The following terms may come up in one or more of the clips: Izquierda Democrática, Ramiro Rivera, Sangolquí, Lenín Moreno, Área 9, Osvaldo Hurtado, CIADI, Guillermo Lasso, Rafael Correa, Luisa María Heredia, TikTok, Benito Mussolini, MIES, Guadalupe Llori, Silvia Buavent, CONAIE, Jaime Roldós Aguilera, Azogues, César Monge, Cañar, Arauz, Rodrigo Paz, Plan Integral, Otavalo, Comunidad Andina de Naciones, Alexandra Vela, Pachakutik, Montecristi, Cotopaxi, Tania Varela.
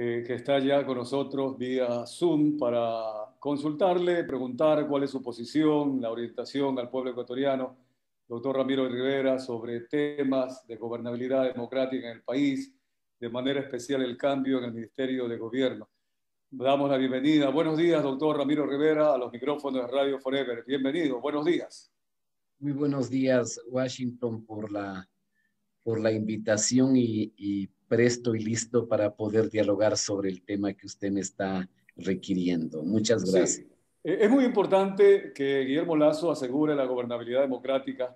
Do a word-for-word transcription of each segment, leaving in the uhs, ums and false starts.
eh, que está ya con nosotros vía Zoom para consultarle, preguntar cuál es su posición, la orientación al pueblo ecuatoriano, doctor Ramiro Rivera, sobre temas de gobernabilidad democrática en el país, de manera especial el cambio en el Ministerio de Gobierno. Damos la bienvenida. Buenos días, doctor Ramiro Rivera, a los micrófonos de Radio Forever. Bienvenido, buenos días. Muy buenos días, Washington, por la, por la invitación y, y presto y listo para poder dialogar sobre el tema que usted me está requiriendo. Muchas gracias. Sí. Es muy importante que Guillermo Lasso asegure la gobernabilidad democrática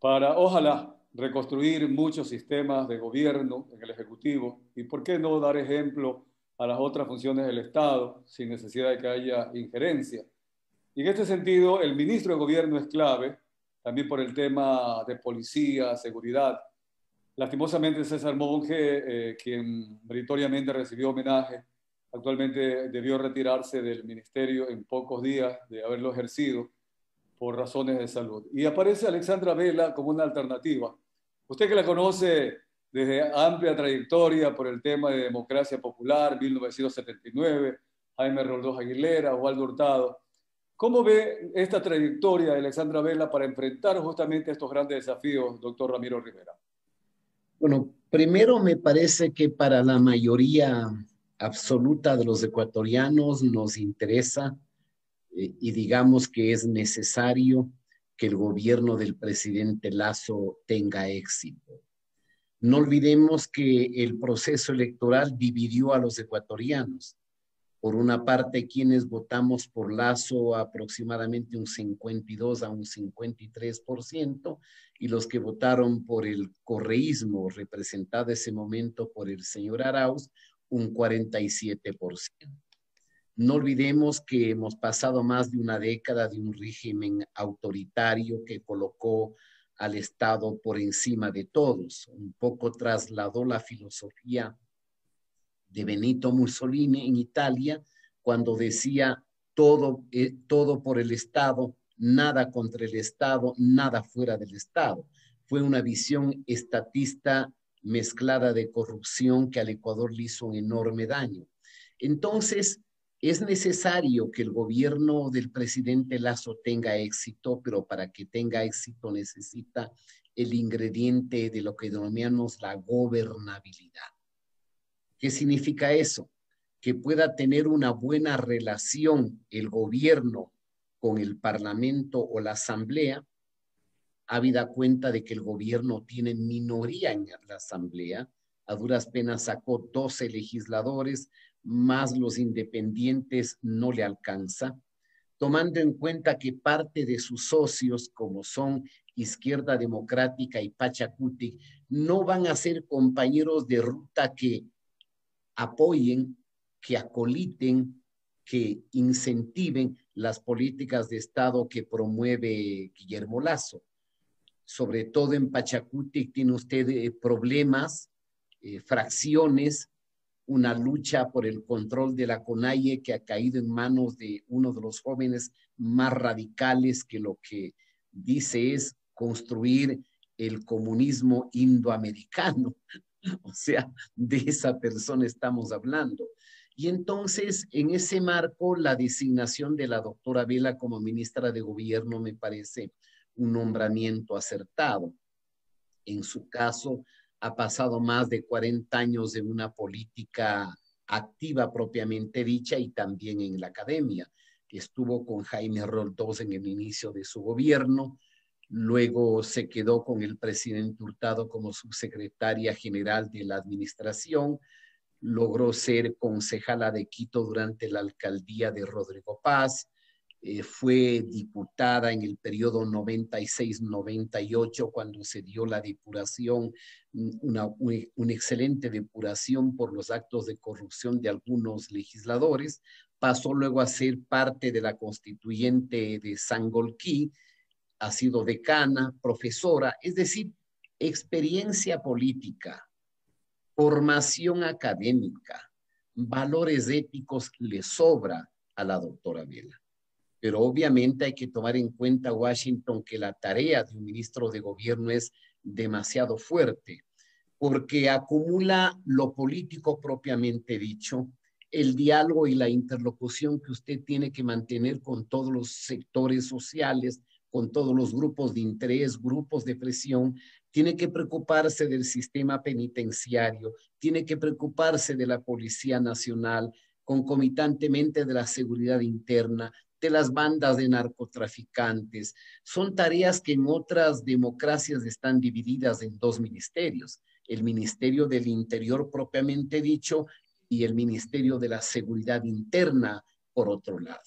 para, ojalá, reconstruir muchos sistemas de gobierno en el Ejecutivo y por qué no dar ejemplo a las otras funciones del Estado sin necesidad de que haya injerencia. Y en este sentido, el ministro de Gobierno es clave, también por el tema de policía, seguridad. Lastimosamente, César Monge, eh, quien meritoriamente recibió homenaje, actualmente debió retirarse del ministerio en pocos días de haberlo ejercido por razones de salud. Y aparece Alexandra Vela como una alternativa. Usted que la conoce desde amplia trayectoria por el tema de democracia popular, mil novecientos setenta y nueve, Jaime Roldós Aguilera, Osvaldo Hurtado. ¿Cómo ve esta trayectoria de Alexandra Vela para enfrentar justamente estos grandes desafíos, doctor Ramiro Rivera? Bueno, primero me parece que para la mayoría absoluta de los ecuatorianos nos interesa eh, y digamos que es necesario que el gobierno del presidente Lasso tenga éxito. No olvidemos que el proceso electoral dividió a los ecuatorianos. Por una parte, quienes votamos por Lasso aproximadamente un cincuenta y dos a un cincuenta y tres por ciento, y los que votaron por el correísmo, representado en ese momento por el señor Arauz, un cuarenta y siete por ciento. No olvidemos que hemos pasado más de una década de un régimen autoritario que colocó al Estado por encima de todos. Un poco trasladó la filosofía de Benito Mussolini en Italia, cuando decía todo, eh, todo por el Estado, nada contra el Estado, nada fuera del Estado. Fue una visión estatista mezclada de corrupción que al Ecuador le hizo un enorme daño. Entonces, es necesario que el gobierno del presidente Lasso tenga éxito, pero para que tenga éxito necesita el ingrediente de lo que denominamos la gobernabilidad. ¿Qué significa eso? Que pueda tener una buena relación el gobierno con el parlamento o la asamblea, habida cuenta de que el gobierno tiene minoría en la asamblea, a duras penas sacó doce legisladores, más los independientes no le alcanza, tomando en cuenta que parte de sus socios, como son Izquierda Democrática y Pachakutik, no van a ser compañeros de ruta que apoyen, que acoliten, que incentiven las políticas de Estado que promueve Guillermo Lasso. Sobre todo en Pachakutik tiene usted eh, problemas, eh, fracciones, una lucha por el control de la CONAIE que ha caído en manos de uno de los jóvenes más radicales que lo que dice es construir el comunismo indoamericano. O sea, de esa persona estamos hablando. Y entonces, en ese marco, la designación de la doctora Vela como ministra de Gobierno me parece un nombramiento acertado. En su caso, ha pasado más de cuarenta años de una política activa propiamente dicha y también en la academia. Estuvo con Jaime Roldós en el inicio de su gobierno, luego se quedó con el presidente Hurtado como subsecretaria general de la administración, logró ser concejala de Quito durante la alcaldía de Rodrigo Paz, eh, fue diputada en el periodo noventa y seis noventa y ocho cuando se dio la depuración, una, una excelente depuración por los actos de corrupción de algunos legisladores, pasó luego a ser parte de la constituyente de Sangolquí, ha sido decana, profesora, es decir, experiencia política, formación académica, valores éticos le sobra a la doctora Vela. Pero obviamente hay que tomar en cuenta, Washington, que la tarea de un ministro de gobierno es demasiado fuerte. porque acumula lo político propiamente dicho, el diálogo y la interlocución que usted tiene que mantener con todos los sectores sociales, con todos los grupos de interés, grupos de presión, tiene que preocuparse del sistema penitenciario, tiene que preocuparse de la Policía Nacional, concomitantemente de la seguridad interna, de las bandas de narcotraficantes. Son tareas que en otras democracias están divididas en dos ministerios, el Ministerio del Interior propiamente dicho y el Ministerio de la Seguridad Interna, por otro lado.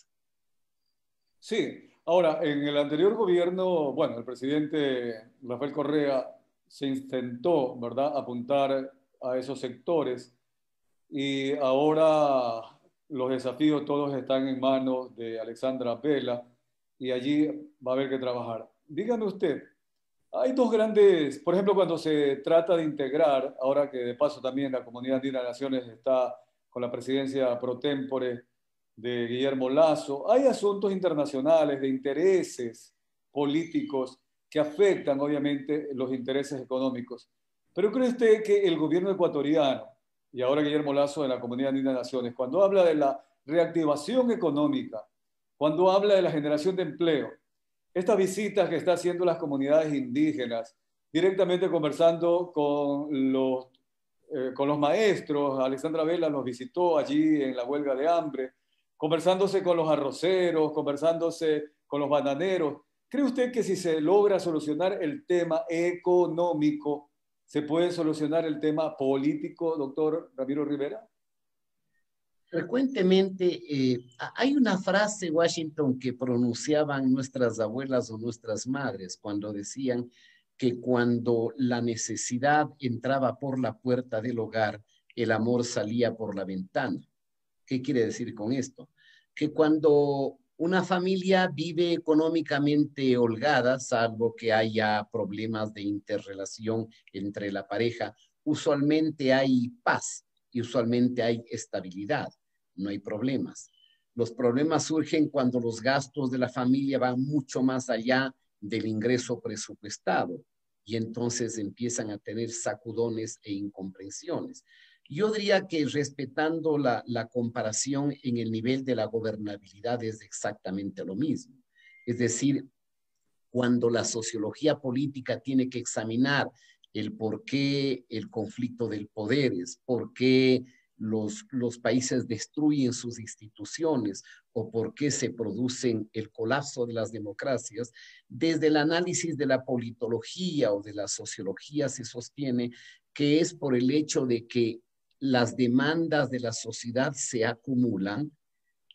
Sí. Ahora, en el anterior gobierno, bueno, el presidente Rafael Correa se intentó, ¿verdad?, apuntar a esos sectores, y ahora los desafíos todos están en manos de Alexandra Vela y allí va a haber que trabajar. Dígame usted, hay dos grandes, por ejemplo, cuando se trata de integrar, ahora que de paso también la Comunidad Andina de Naciones está con la presidencia pro tempore de Guillermo Lasso, hay asuntos internacionales de intereses políticos que afectan obviamente los intereses económicos. Pero ¿cree usted que el gobierno ecuatoriano, y ahora Guillermo Lasso de la Comunidad Andina de Naciones, cuando habla de la reactivación económica, cuando habla de la generación de empleo, estas visitas que está haciendo las comunidades indígenas, directamente conversando con los, eh, con los maestros, Alexandra Vela los visitó allí en la huelga de hambre, conversándose con los arroceros, conversándose con los bananeros, ¿cree usted que si se logra solucionar el tema económico, se puede solucionar el tema político, doctor Ramiro Rivera? Frecuentemente eh, hay una frase en Washington que pronunciaban nuestras abuelas o nuestras madres cuando decían que cuando la necesidad entraba por la puerta del hogar, el amor salía por la ventana. ¿Qué quiere decir con esto? Que cuando una familia vive económicamente holgada, salvo que haya problemas de interrelación entre la pareja, usualmente hay paz y usualmente hay estabilidad, no hay problemas. Los problemas surgen cuando los gastos de la familia van mucho más allá del ingreso presupuestado y entonces empiezan a tener sacudones e incomprensiones. Yo diría que respetando la, la comparación en el nivel de la gobernabilidad es exactamente lo mismo. Es decir, cuando la sociología política tiene que examinar el por qué el conflicto de poderes, por qué los, los países destruyen sus instituciones o por qué se producen el colapso de las democracias, desde el análisis de la politología o de la sociología se sostiene que es por el hecho de que las demandas de la sociedad se acumulan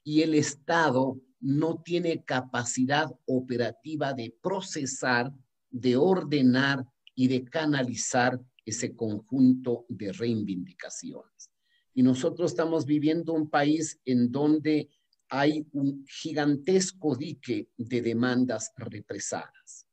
y el Estado no tiene capacidad operativa de procesar, de ordenar y de canalizar ese conjunto de reivindicaciones. Y nosotros estamos viviendo un país en donde hay un gigantesco dique de demandas represadas.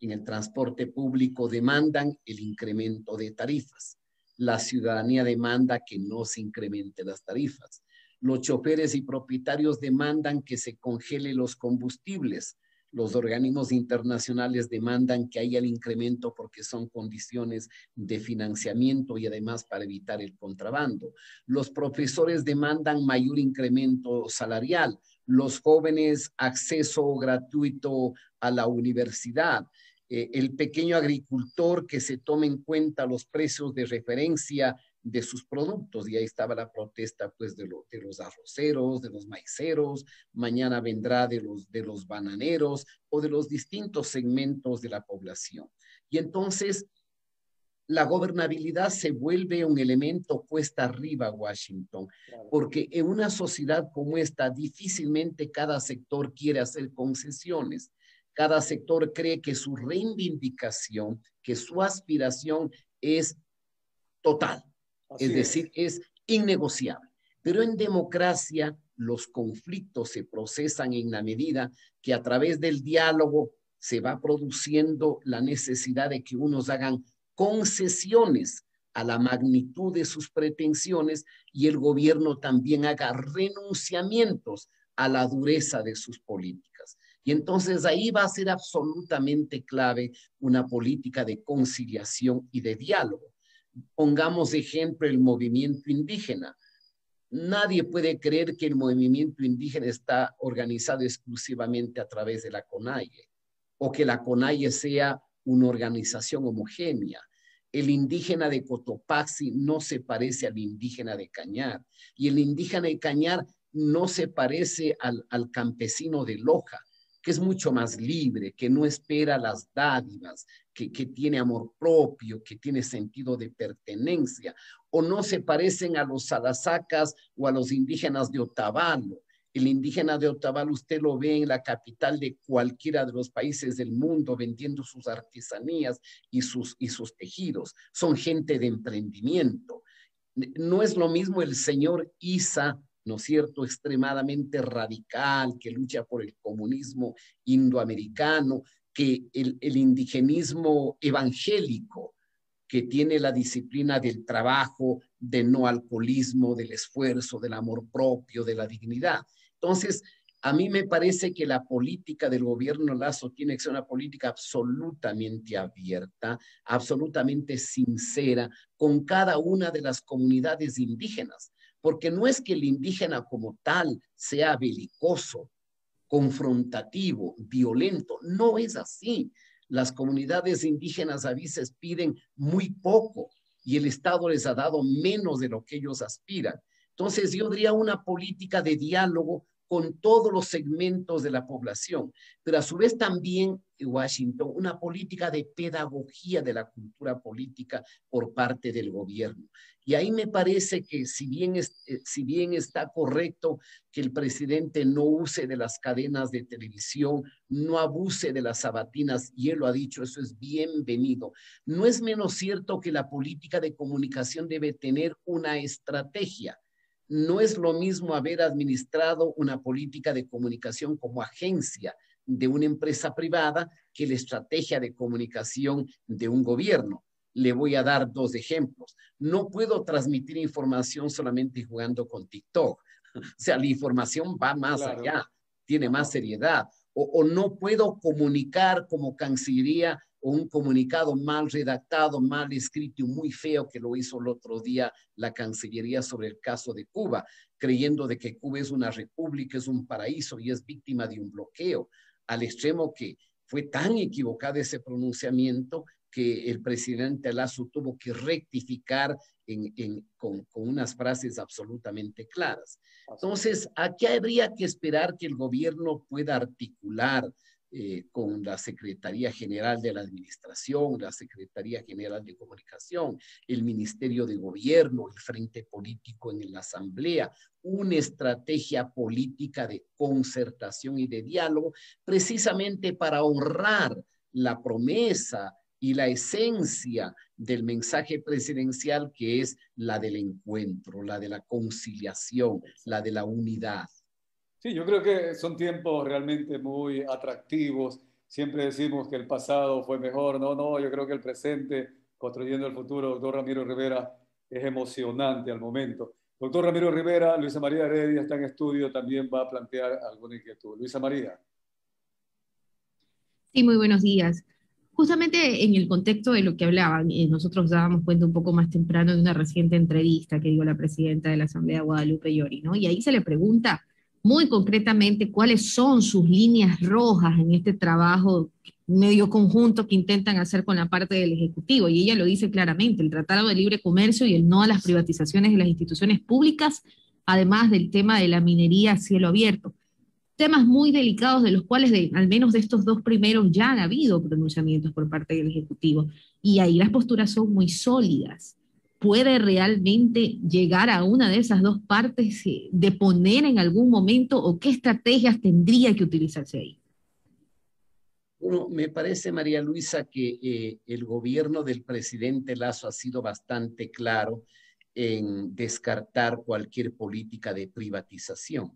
En el transporte público demandan el incremento de tarifas. La ciudadanía demanda que no se incrementen las tarifas. Los choferes y propietarios demandan que se congelen los combustibles. Los organismos internacionales demandan que haya el incremento porque son condiciones de financiamiento y además para evitar el contrabando. Los profesores demandan mayor incremento salarial. Los jóvenes acceso gratuito a la universidad. El pequeño agricultor que se tome en cuenta los precios de referencia de sus productos. Y ahí estaba la protesta pues, de, lo, de los arroceros, de los maiceros, mañana vendrá de los, de los bananeros o de los distintos segmentos de la población. Y entonces la gobernabilidad se vuelve un elemento cuesta arriba, Washington, porque en una sociedad como esta difícilmente cada sector quiere hacer concesiones. Cada sector cree que su reivindicación, que su aspiración es total, Así es decir, es. es innegociable. Pero en democracia los conflictos se procesan en la medida que a través del diálogo se va produciendo la necesidad de que unos hagan concesiones a la magnitud de sus pretensiones y el gobierno también haga renunciamientos a la dureza de sus políticas. Y entonces ahí va a ser absolutamente clave una política de conciliación y de diálogo. Pongamos de ejemplo el movimiento indígena. Nadie puede creer que el movimiento indígena está organizado exclusivamente a través de la CONAIE o que la CONAIE sea una organización homogénea. El indígena de Cotopaxi no se parece al indígena de Cañar y el indígena de Cañar no se parece al, al campesino de Loja, que es mucho más libre, que no espera las dádivas, que, que tiene amor propio, que tiene sentido de pertenencia, o no se parecen a los salazacas o a los indígenas de Otavalo. El indígena de Otavalo usted lo ve en la capital de cualquiera de los países del mundo vendiendo sus artesanías y sus, y sus tejidos. Son gente de emprendimiento. No es lo mismo el señor Isa, ¿no es cierto?, extremadamente radical, que lucha por el comunismo indoamericano, que el, el indigenismo evangélico, que tiene la disciplina del trabajo, del no alcoholismo, del esfuerzo, del amor propio, de la dignidad. Entonces, a mí me parece que la política del gobierno Lasso tiene que ser una política absolutamente abierta, absolutamente sincera, con cada una de las comunidades indígenas. Porque no es que el indígena como tal sea belicoso, confrontativo, violento. No es así. Las comunidades indígenas a veces piden muy poco y el Estado les ha dado menos de lo que ellos aspiran. Entonces yo diría una política de diálogo con todos los segmentos de la población, pero a su vez también en Washington una política de pedagogía de la cultura política por parte del gobierno. Y ahí me parece que si bien, es, eh, si bien está correcto que el presidente no use de las cadenas de televisión, no abuse de las sabatinas, y él lo ha dicho, eso es bienvenido. No es menos cierto que la política de comunicación debe tener una estrategia. No es lo mismo haber administrado una política de comunicación como agencia de una empresa privada que la estrategia de comunicación de un gobierno. Le voy a dar dos ejemplos. No puedo transmitir información solamente jugando con TikTok. O sea, la información va más claro. allá, tiene más seriedad. O, o no puedo comunicar como Cancillería o un comunicado mal redactado, mal escrito y muy feo que lo hizo el otro día la Cancillería sobre el caso de Cuba, creyendo de que Cuba es una república, es un paraíso y es víctima de un bloqueo, al extremo que fue tan equivocado ese pronunciamiento que el presidente Lasso tuvo que rectificar en, en, con, con unas frases absolutamente claras. Entonces, aquí habría que esperar que el gobierno pueda articular Eh, con la Secretaría General de la Administración, la Secretaría General de Comunicación, el Ministerio de Gobierno, el Frente Político en la Asamblea, una estrategia política de concertación y de diálogo, precisamente para honrar la promesa y la esencia del mensaje presidencial, que es la del encuentro, la de la conciliación, la de la unidad. Sí, yo creo que son tiempos realmente muy atractivos. Siempre decimos que el pasado fue mejor. No, no, yo creo que el presente, construyendo el futuro, doctor Ramiro Rivera, es emocionante al momento. Doctor Ramiro Rivera, Luisa María Heredia está en estudio, también va a plantear alguna inquietud. Luisa María. Sí, muy buenos días. Justamente en el contexto de lo que hablaban, nosotros dábamos cuenta un poco más temprano de una reciente entrevista que dio la presidenta de la Asamblea, Guadalupe Llori, ¿no? Y ahí se le pregunta muy concretamente cuáles son sus líneas rojas en este trabajo medio conjunto que intentan hacer con la parte del Ejecutivo, y ella lo dice claramente: el Tratado de Libre Comercio y el no a las privatizaciones de las instituciones públicas, además del tema de la minería a cielo abierto. Temas muy delicados, de los cuales de, al menos de estos dos primeros ya han habido pronunciamientos por parte del Ejecutivo, y ahí las posturas son muy sólidas. ¿Puede realmente llegar a una de esas dos partes de poner en algún momento, o qué estrategias tendría que utilizarse ahí? Bueno, me parece, María Luisa, que eh, el gobierno del presidente Lasso ha sido bastante claro en descartar cualquier política de privatización.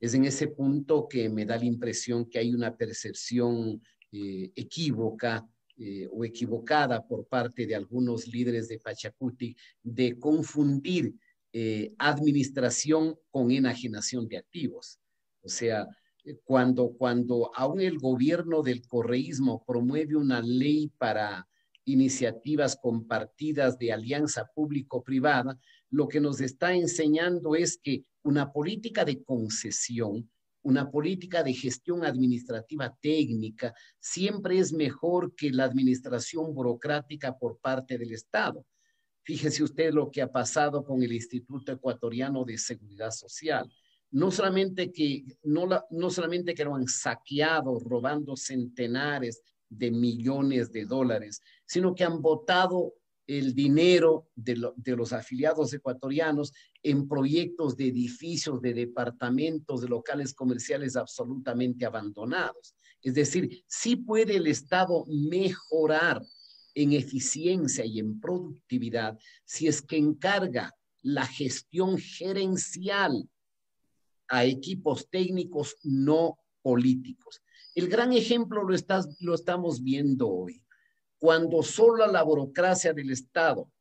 Es en ese punto que me da la impresión que hay una percepción eh, equívoca Eh, o equivocada por parte de algunos líderes de Pachakutik de confundir eh, administración con enajenación de activos. O sea, eh, cuando, cuando aún el gobierno del correísmo promueve una ley para iniciativas compartidas de alianza público-privada, lo que nos está enseñando es que una política de concesión, una política de gestión administrativa técnica, siempre es mejor que la administración burocrática por parte del Estado. Fíjese usted lo que ha pasado con el Instituto Ecuatoriano de Seguridad Social. No solamente que, no la, no solamente que lo han saqueado, robando centenares de millones de dólares, sino que han botado el dinero de, lo, de los afiliados ecuatorianos en proyectos de edificios, de departamentos, de locales comerciales absolutamente abandonados. Es decir, sí puede el Estado mejorar en eficiencia y en productividad si es que encarga la gestión gerencial a equipos técnicos no políticos. El gran ejemplo lo, está, lo estamos viendo hoy. Cuando solo la burocracia del Estado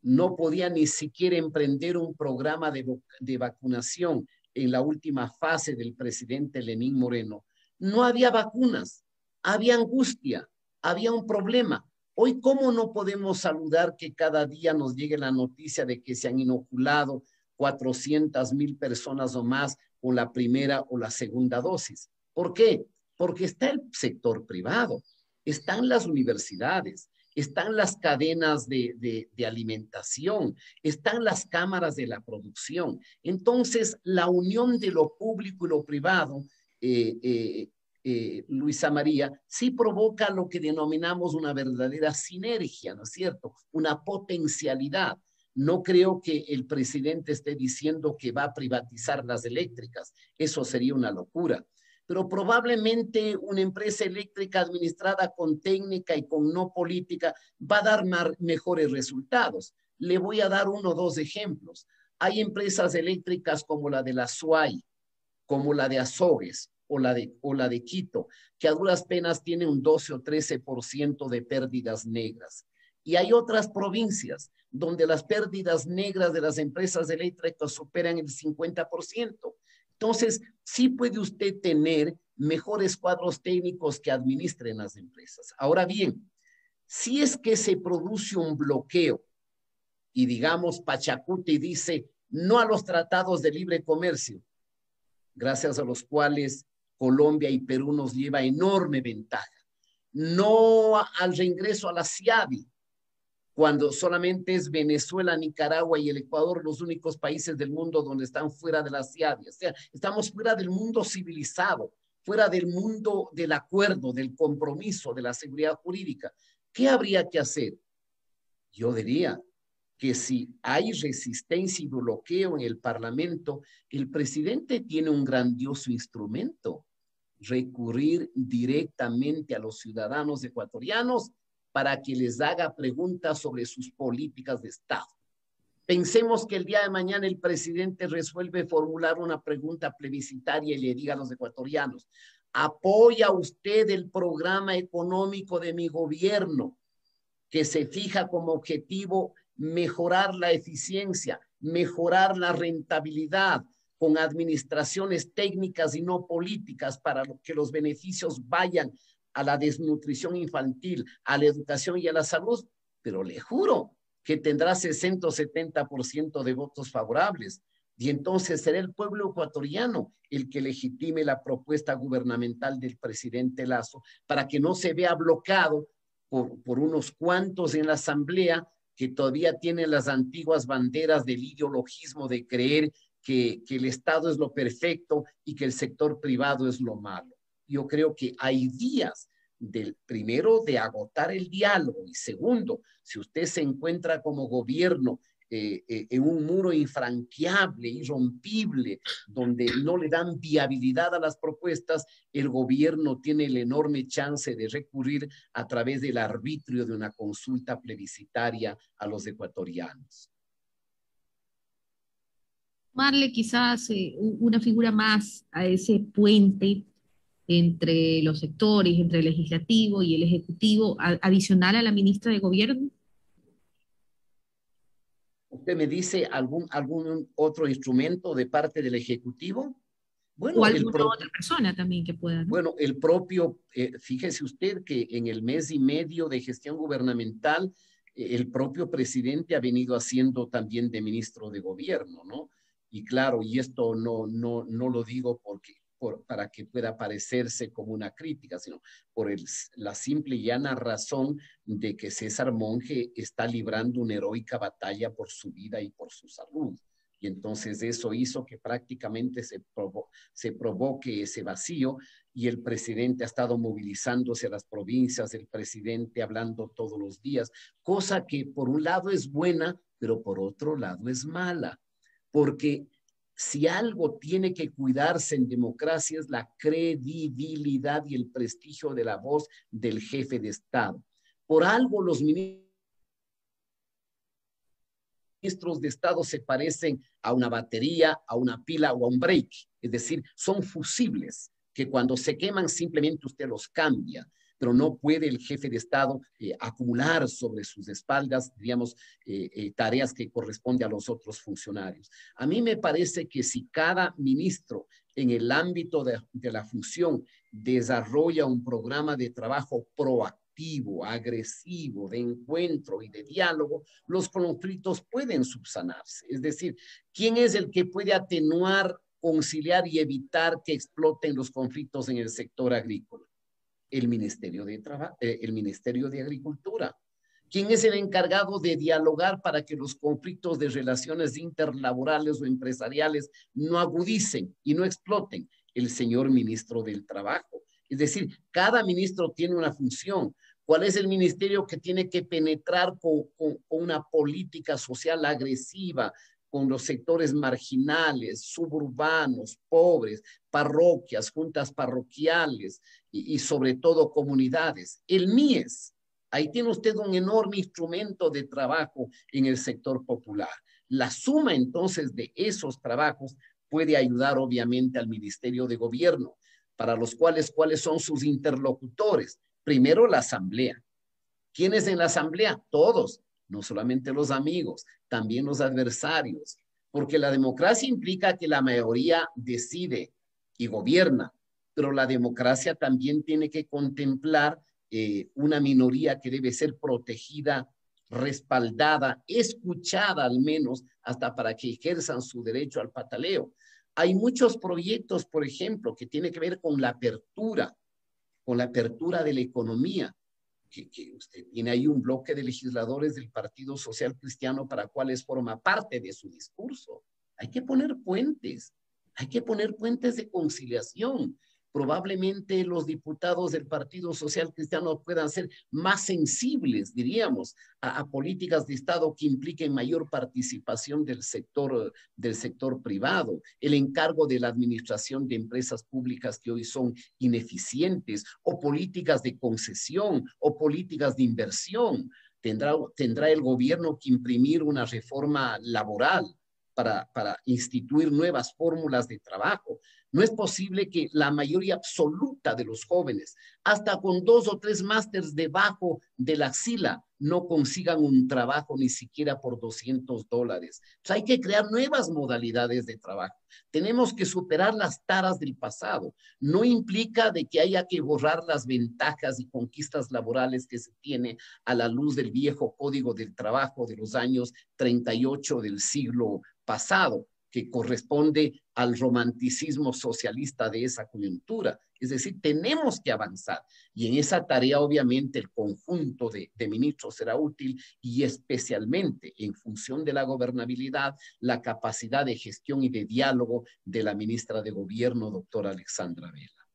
no podía ni siquiera emprender un programa de, de vacunación en la última fase del presidente Lenín Moreno, no había vacunas, había angustia, había un problema. Hoy, ¿cómo no podemos saludar que cada día nos llegue la noticia de que se han inoculado cuatrocientas mil personas o más con la primera o la segunda dosis? ¿Por qué? Porque está el sector privado. Están las universidades, están las cadenas de, de, de alimentación, están las cámaras de la producción. Entonces, la unión de lo público y lo privado, eh, eh, eh, Luisa María, sí provoca lo que denominamos una verdadera sinergia, ¿no es cierto? Una potencialidad. No creo que el presidente esté diciendo que va a privatizar las eléctricas. Eso sería una locura. Pero probablemente una empresa eléctrica administrada con técnica y con no política va a dar mejores resultados. Le voy a dar uno o dos ejemplos. Hay empresas eléctricas como la de la SUAY, como la de Azogues o la de, o la de Quito, que a duras penas tienen un doce o trece por ciento de pérdidas negras. Y hay otras provincias donde las pérdidas negras de las empresas eléctricas superan el cincuenta por ciento. Entonces, sí puede usted tener mejores cuadros técnicos que administren las empresas. Ahora bien, si es que se produce un bloqueo y digamos Pachakutik dice no a los tratados de libre comercio, gracias a los cuales Colombia y Perú nos lleva enorme ventaja, no al reingreso a la CIADI, cuando solamente es Venezuela, Nicaragua y el Ecuador los únicos países del mundo donde están fuera de la CIADI. O sea, estamos fuera del mundo civilizado, fuera del mundo del acuerdo, del compromiso, de la seguridad jurídica. ¿Qué habría que hacer? Yo diría que si hay resistencia y bloqueo en el Parlamento, el presidente tiene un grandioso instrumento: recurrir directamente a los ciudadanos ecuatorianos para que les haga preguntas sobre sus políticas de Estado. Pensemos que el día de mañana el presidente resuelve formular una pregunta plebiscitaria y le diga a los ecuatorianos: ¿apoya usted el programa económico de mi gobierno que se fija como objetivo mejorar la eficiencia, mejorar la rentabilidad con administraciones técnicas y no políticas para que los beneficios vayan a la desnutrición infantil, a la educación y a la salud? Pero le juro que tendrá sesenta o setenta por ciento de votos favorables. Y entonces será el pueblo ecuatoriano el que legitime la propuesta gubernamental del presidente Lasso para que no se vea bloqueado por, por unos cuantos en la Asamblea que todavía tienen las antiguas banderas del ideologismo de creer que, que el Estado es lo perfecto y que el sector privado es lo malo. Yo creo que hay días, del primero, de agotar el diálogo, y segundo, si usted se encuentra como gobierno eh, eh, en un muro infranqueable, irrompible, donde no le dan viabilidad a las propuestas, el gobierno tiene el enorme chance de recurrir a través del arbitrio de una consulta plebiscitaria a los ecuatorianos. Marle quizás eh, una figura más a ese puente entre los sectores, entre el legislativo y el ejecutivo, adicional a la ministra de gobierno? ¿Usted me dice algún, algún otro instrumento de parte del ejecutivo? Bueno, o alguna propio, otra persona también que pueda, ¿no? Bueno, el propio, eh, fíjese usted que en el mes y medio de gestión gubernamental, eh, el propio presidente ha venido haciendo también de ministro de gobierno, ¿no? Y claro, y esto no, no, no lo digo porque, por, para que pueda parecerse como una crítica, sino por el, la simple y llana razón de que César Monge está librando una heroica batalla por su vida y por su salud. Y entonces eso hizo que prácticamente se, provo se provoque ese vacío, y el presidente ha estado movilizándose a las provincias, el presidente hablando todos los días, cosa que por un lado es buena, pero por otro lado es mala, porque si algo tiene que cuidarse en democracia es la credibilidad y el prestigio de la voz del jefe de Estado. Por algo los ministros... ministros de Estado se parecen a una batería, a una pila o a un break. Es decir, son fusibles que cuando se queman simplemente usted los cambia, pero no puede el jefe de Estado eh, acumular sobre sus espaldas, digamos, eh, eh, tareas que corresponden a los otros funcionarios. A mí me parece que si cada ministro en el ámbito de, de la función desarrolla un programa de trabajo proactivo, agresivo, de encuentro y de diálogo, los conflictos pueden subsanarse. Es decir, ¿quién es el que puede atenuar, conciliar y evitar que exploten los conflictos en el sector agrícola? El Ministerio de Trabajo, eh, el Ministerio de Agricultura. ¿Quién es el encargado de dialogar para que los conflictos de relaciones interlaborales o empresariales no agudicen y no exploten? El señor Ministro del Trabajo. Es decir, cada ministro tiene una función. ¿Cuál es el ministerio que tiene que penetrar con, con, con una política social agresiva con los sectores marginales, suburbanos, pobres, parroquias, juntas parroquiales y, y sobre todo comunidades? El MIES. Ahí tiene usted un enorme instrumento de trabajo en el sector popular. La suma entonces de esos trabajos puede ayudar obviamente al Ministerio de Gobierno, para los cuales, ¿cuáles son sus interlocutores? Primero, la asamblea. ¿Quiénes en la asamblea? Todos, no solamente los amigos, también los adversarios, porque la democracia implica que la mayoría decide y gobierna, pero la democracia también tiene que contemplar eh, una minoría que debe ser protegida, respaldada, escuchada al menos, hasta para que ejerzan su derecho al pataleo. Hay muchos proyectos, por ejemplo, que tienen que ver con la apertura, con la apertura de la economía, que, que usted tiene ahí un bloque de legisladores del Partido Social Cristiano para cuales forma parte de su discurso. Hay que poner puentes, hay que poner puentes de conciliación. Probablemente los diputados del Partido Social Cristiano puedan ser más sensibles, diríamos, a, a políticas de Estado que impliquen mayor participación del sector, del sector privado, el encargo de la administración de empresas públicas que hoy son ineficientes, o políticas de concesión, o políticas de inversión. Tendrá, tendrá el gobierno que imprimir una reforma laboral para, para instituir nuevas fórmulas de trabajo. No es posible que la mayoría absoluta de los jóvenes, hasta con dos o tres másters debajo de la axila, no consigan un trabajo ni siquiera por doscientos dólares. O sea, hay que crear nuevas modalidades de trabajo. Tenemos que superar las taras del pasado. No implica de que haya que borrar las ventajas y conquistas laborales que se tiene a la luz del viejo Código del Trabajo de los años treinta y ocho del siglo pasado, que corresponde al romanticismo socialista de esa coyuntura. Es decir, tenemos que avanzar. Y en esa tarea, obviamente, el conjunto de, de ministros será útil, y especialmente en función de la gobernabilidad, la capacidad de gestión y de diálogo de la ministra de Gobierno, doctora Alexandra Vela.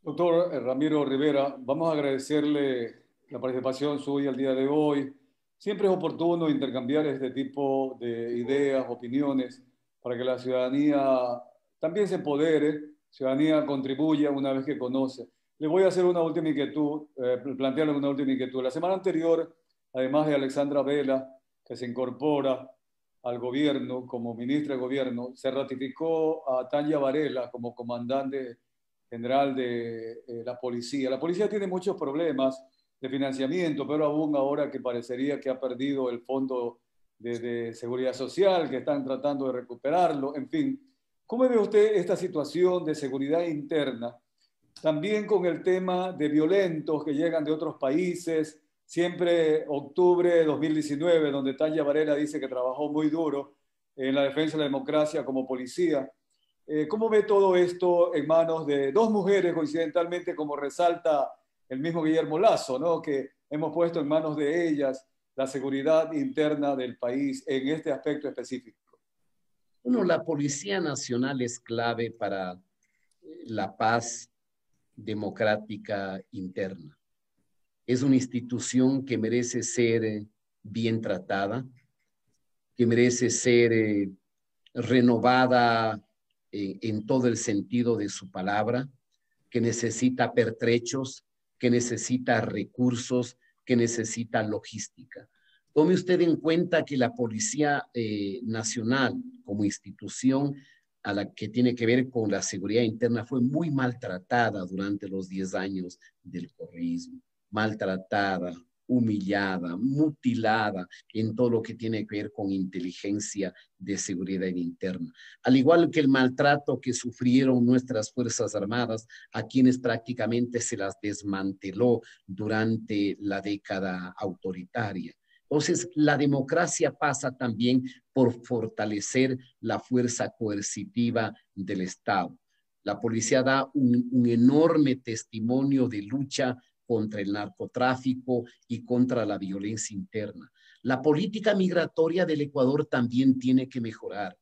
Doctor Ramiro Rivera, vamos a agradecerle la participación suya el día de hoy. Siempre es oportuno intercambiar este tipo de ideas, opiniones, para que la ciudadanía también se empodere, ciudadanía contribuya una vez que conoce. Le voy a hacer una última inquietud, eh, plantearle una última inquietud. La semana anterior, además de Alexandra Vela, que se incorpora al gobierno como ministra de gobierno, se ratificó a Tania Varela como comandante general de eh, la policía. La policía tiene muchos problemas de financiamiento, pero aún ahora que parecería que ha perdido el fondo de, de seguridad social, que están tratando de recuperarlo, en fin. ¿Cómo ve usted esta situación de seguridad interna? También con el tema de violentos que llegan de otros países, siempre octubre de dos mil diecinueve, donde Tania Varela dice que trabajó muy duro en la defensa de la democracia como policía. Eh, ¿Cómo ve todo esto en manos de dos mujeres, coincidentalmente, como resalta el mismo Guillermo Lasso, ¿no? Que hemos puesto en manos de ellas la seguridad interna del país en este aspecto específico? Bueno, la Policía Nacional es clave para la paz democrática interna. Es una institución que merece ser bien tratada, que merece ser eh, renovada eh, en todo el sentido de su palabra, que necesita pertrechos, que necesita recursos, que necesita logística. Tome usted en cuenta que la Policía eh, Nacional, como institución a la que tiene que ver con la seguridad interna, fue muy maltratada durante los diez años del correísmo. Maltratada, humillada, mutilada en todo lo que tiene que ver con inteligencia de seguridad interna. Al igual que el maltrato que sufrieron nuestras Fuerzas Armadas, a quienes prácticamente se las desmanteló durante la década autoritaria. Entonces, la democracia pasa también por fortalecer la fuerza coercitiva del Estado. La policía da un, un enorme testimonio de lucha contra el narcotráfico y contra la violencia interna. La política migratoria del Ecuador también tiene que mejorar.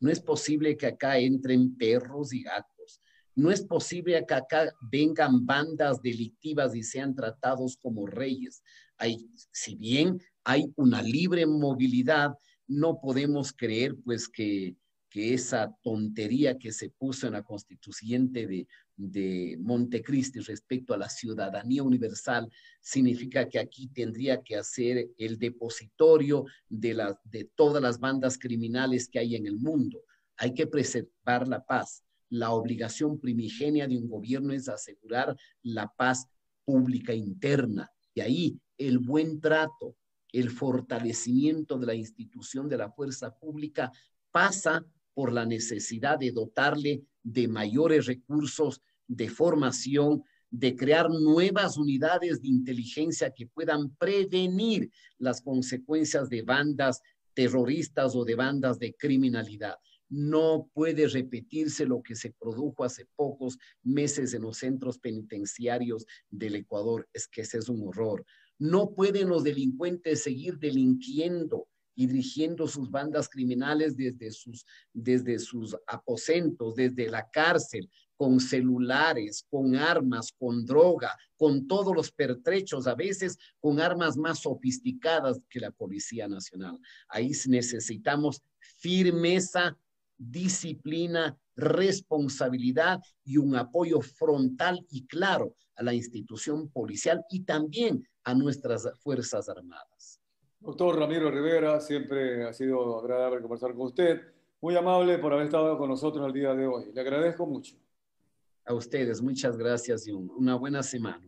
No es posible que acá entren perros y gatos. No es posible que acá vengan bandas delictivas y sean tratados como reyes. Hay, si bien hay una libre movilidad, no podemos creer pues que, que esa tontería que se puso en la constituyente de de Montecristi respecto a la ciudadanía universal significa que aquí tendría que hacer el depositorio de, la, de todas las bandas criminales que hay en el mundo. Hay que preservar la paz. La obligación primigenia de un gobierno es asegurar la paz pública interna. Y ahí el buen trato, el fortalecimiento de la institución de la fuerza pública pasa por la necesidad de dotarle de mayores recursos, de formación, de crear nuevas unidades de inteligencia que puedan prevenir las consecuencias de bandas terroristas o de bandas de criminalidad. No puede repetirse lo que se produjo hace pocos meses en los centros penitenciarios del Ecuador. Es que ese es un horror. No pueden los delincuentes seguir delinquiendo y dirigiendo sus bandas criminales desde sus, desde sus aposentos, desde la cárcel, con celulares, con armas, con droga, con todos los pertrechos, a veces con armas más sofisticadas que la Policía Nacional. Ahí necesitamos firmeza, disciplina, responsabilidad y un apoyo frontal y claro a la institución policial y también a nuestras Fuerzas Armadas. Doctor Ramiro Rivera, siempre ha sido agradable conversar con usted. Muy amable por haber estado con nosotros el día de hoy. Le agradezco mucho. A ustedes, muchas gracias y una buena semana.